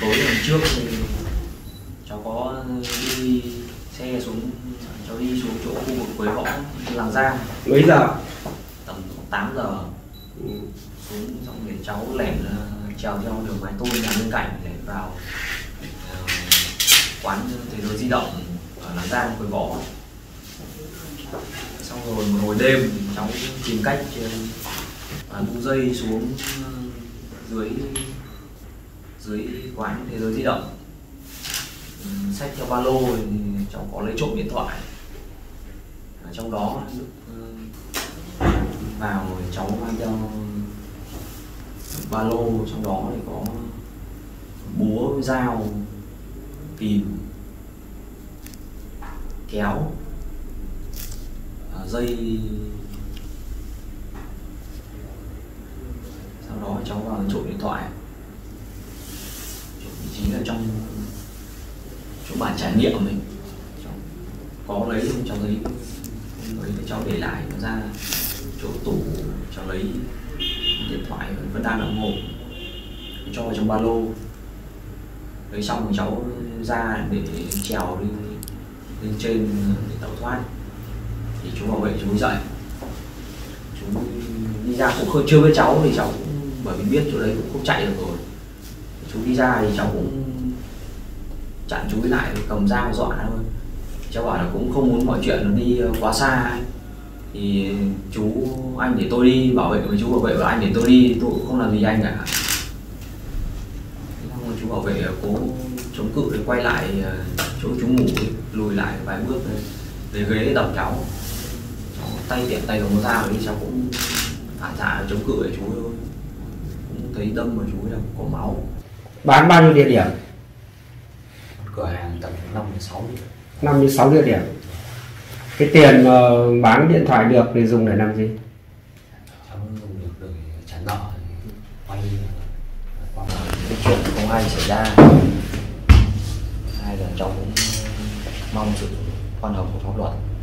Tối hôm trước cháu có đi xe xuống, cháu đi xuống chỗ khu vực Quế Võ, Làng Giang. Mấy giờ? Tầm 8 giờ. Xuống xong để cháu lẻn trèo theo đường mái tôn nhà bên cạnh để vào quán Thế Giới Di Động ở Làng Giang, Quế Võ. Xong rồi một hồi đêm cháu tìm cách bu dây xuống dưới quán Thế Giới Di Động, xách theo ba lô thì cháu có lấy trộm điện thoại ở trong đó. Vào cháu mang theo ba lô, trong đó thì có búa, dao, kìm, kéo, dây. Sau đó cháu vào trộm điện thoại, chính là trong chỗ bản trải nghiệm của mình. Cháu có lấy không, cháu lấy không lấy thì cháu để lại ra chỗ tủ, cháu lấy điện thoại vẫn đang ở hộp cho vào trong ba lô. Lấy xong thì cháu ra để trèo lên trên để tẩu thoát thì chú bảo vệ chú dậy, chú đi ra cũng không, chưa biết cháu thì cháu cũng, bởi vì biết chỗ đấy cũng không chạy được rồi, chú đi ra thì cháu cũng chặn chú lại, cầm dao dọa thôi. Cháu bảo là cũng không muốn mọi chuyện đi quá xa, thì chú anh để tôi đi, bảo vệ với chú bảo vệ và anh để tôi đi, tôi cũng không làm gì anh cả. Chú bảo vệ cố chống cự để quay lại chỗ chú ngủ, lùi lại vài bước để ghế để đập cháu. Cháu tay tiện tay đóng dao thì cháu cũng phản xạ chống cự để chú thôi, cũng thấy đâm vào chú là có máu. Bán bao nhiêu địa điểm? Cửa hàng tầm 5 đến 6 địa điểm. Cái tiền bán điện thoại được thì dùng để làm gì? Cháu dùng được để trả nợ, quay qua cái chuyện không ai xảy ra. Hai là cháu cũng mong sự khoan hồng của pháp luật.